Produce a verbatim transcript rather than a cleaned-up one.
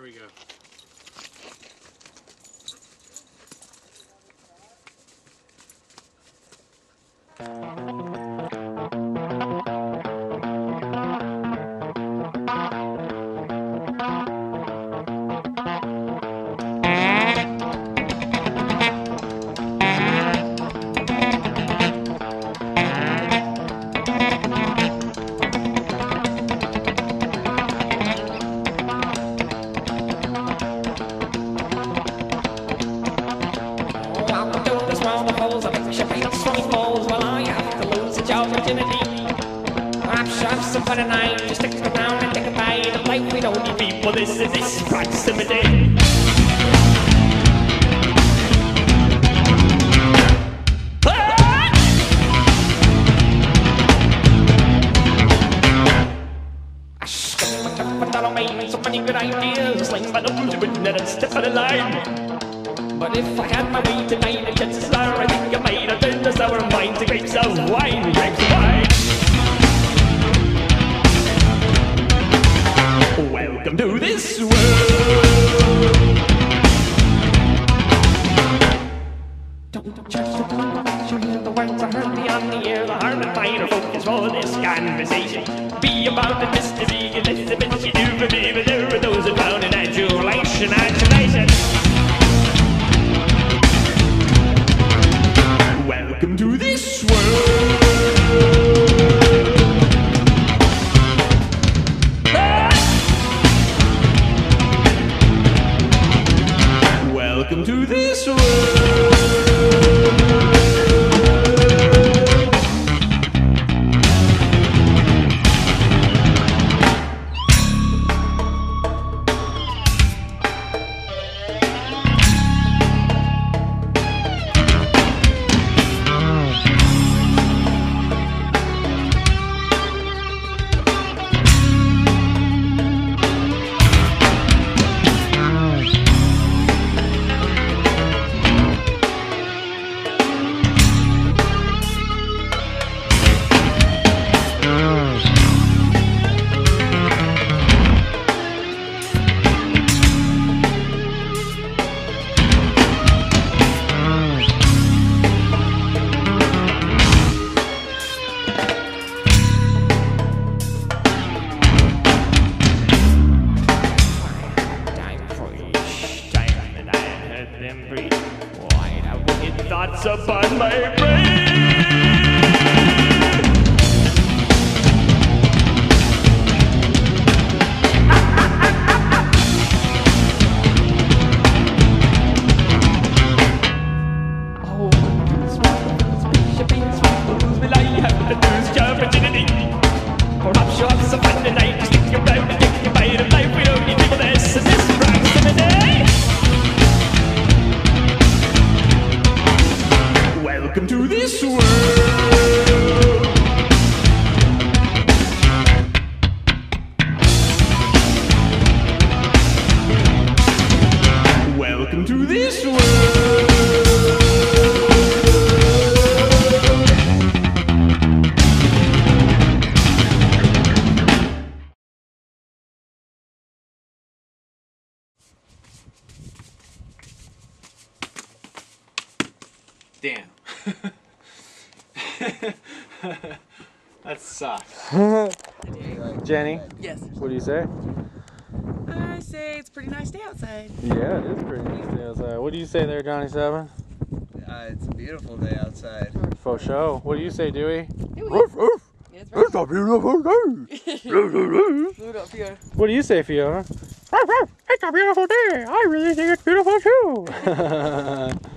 here we go. But and I just stick around and take a bite of life. We don't need people, this is this proximity. I spend my time with all my so many good ideas, sling my numbers with net and step on the line. But if I had my way tonight, the chances are I think I might have turned the sour wine to grapes of wine, grapes of wine. Welcome to this world. Don't judge the tone of action, hear the words I heard beyond the air. The heart and mind are focused for this conversation. Be about the mystery, and that's the best you do for me. But there are those about in adulation, adulation. Welcome to this world. Welcome to this world. Why have wicked thoughts upon my brain? Oh, lose will I have to lose your virginity? Perhaps you'll have some fun tonight. Just stick around and take your bite of life. We don't need people this and this proximity. Welcome to this world. Welcome to this world. Damn. That sucks. Jenny? Yes. What do you say? I say it's a pretty nice day outside. Yeah, it is a pretty nice day outside. What do you say there, Johnny seven? Uh, it's a beautiful day outside. For sure. What do you say, Dewey? Dewey. Roof, roof. Yeah, it's, it's a beautiful day. What do you say, Fiona? It's a beautiful day. I really think it's beautiful too.